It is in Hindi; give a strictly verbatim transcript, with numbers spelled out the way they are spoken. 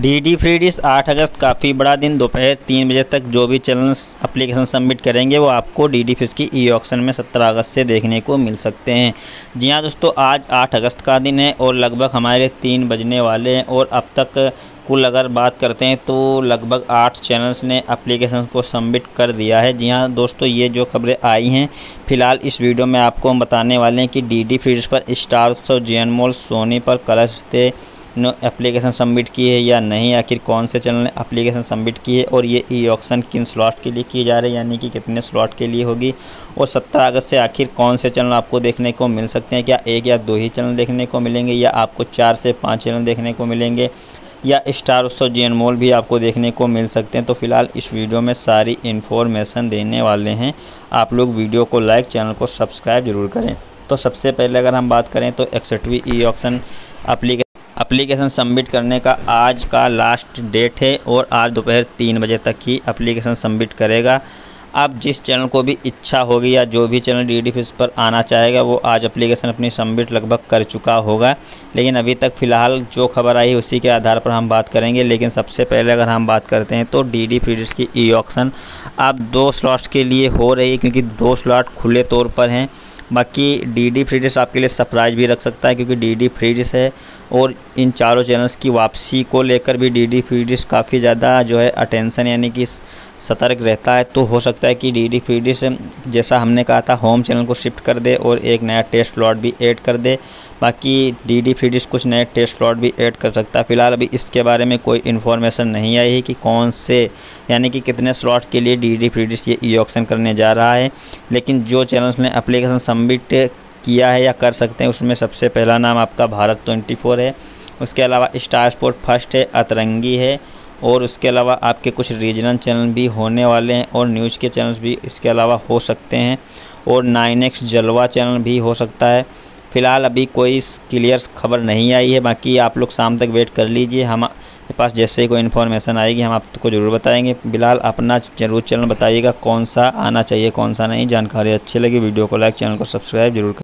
डीडी फ्री डिश आठ अगस्त काफ़ी बड़ा दिन दोपहर तीन बजे तक जो भी चैनल्स एप्लीकेशन सबमिट करेंगे वो आपको डीडी फ्री की ई ऑक्शन में सत्रह अगस्त से देखने को मिल सकते हैं। जी हाँ दोस्तों, आज आठ अगस्त का दिन है और लगभग हमारे तीन बजने वाले हैं और अब तक कुल अगर बात करते हैं तो लगभग आठ चैनल्स ने एप्लीकेशन को सबमिट कर दिया है। जी हाँ दोस्तों, ये जो खबरें आई हैं फिलहाल इस वीडियो में आपको हम बताने वाले हैं कि डीडी फ्री डिश पर star Utsav G N mall Soni पर कलश थे नो एप्लीकेशन सबमिट की है या नहीं, आखिर कौन से चैनल ने एप्लीकेशन सबमिट की है और ये ई ऑक्शन किन स्लॉट के लिए की जा रही है यानी कि कितने स्लॉट के लिए होगी और सत्रह अगस्त से आखिर कौन से चैनल आपको देखने को मिल सकते हैं। क्या एक या दो ही चैनल देखने को मिलेंगे या आपको चार से पाँच चैनल देखने को मिलेंगे या star Utsav G N mall भी आपको देखने को मिल सकते हैं। तो फिलहाल इस वीडियो में सारी इन्फॉर्मेशन देने वाले हैं, आप लोग वीडियो को लाइक चैनल को सब्सक्राइब जरूर करें। तो सबसे पहले अगर हम बात करें तो इकसठवीं e auction application application submit करने का आज का लास्ट डेट है और आज दोपहर तीन बजे तक ही एप्लीकेशन सबमिट करेगा। अब जिस चैनल को भी इच्छा होगी या जो भी चैनल डीडी फ्री पर आना चाहेगा वो आज एप्लीकेशन अपनी सबमिट लगभग कर चुका होगा, लेकिन अभी तक फ़िलहाल जो खबर आई उसी के आधार पर हम बात करेंगे। लेकिन सबसे पहले अगर हम बात करते हैं तो डीडी फ्री डिश की ई ऑक्शन अब दो स्लॉट्स के लिए हो रही है क्योंकि दो स्लॉट खुले तौर पर हैं। बाकी डीडी फ्री डिश आपके लिए सरप्राइज भी रख सकता है क्योंकि डीडी फ्री डिश है और इन चारों चैनल्स की वापसी को लेकर भी डीडी फ्री डिश काफ़ी ज़्यादा जो है अटेंशन यानी कि सतर्क रहता है। तो हो सकता है कि डीडी फ्री डिश जैसा हमने कहा था होम चैनल को शिफ्ट कर दे और एक नया टेस्ट स्लॉट भी ऐड कर दे। बाकी डीडी फ्री डिश कुछ नए टेस्ट स्लॉट भी ऐड कर सकता है। फ़िलहाल अभी इसके बारे में कोई इन्फॉर्मेशन नहीं आई है कि कौन से यानी कि कितने स्लॉट के लिए डीडी फ्री डिश ये ई ऑक्शन करने जा रहा है। लेकिन जो चैनल्स ने एप्लीकेशन सबमिट किया है या कर सकते हैं उसमें सबसे पहला नाम आपका भारत ट्वेंटी फोर है, उसके अलावा स्टार स्पोर्ट्स फर्स्ट है, अतरंगी है और उसके अलावा आपके कुछ रीजनल चैनल भी होने वाले हैं और न्यूज़ के चैनल्स भी इसके अलावा हो सकते हैं और नाइन एक्स जलवा चैनल भी हो सकता है। फ़िलहाल अभी कोई क्लियर खबर नहीं आई है, बाकी आप लोग शाम तक वेट कर लीजिए, हमारे पास जैसे ही कोई इन्फॉर्मेशन आएगी हम आपको ज़रूर बताएंगे। फिलहाल अपना ज़रूर चैनल बताइएगा कौन सा आना चाहिए कौन सा नहीं। जानकारी अच्छी लगी वीडियो को लाइक चैनल को सब्सक्राइब जरूर करें।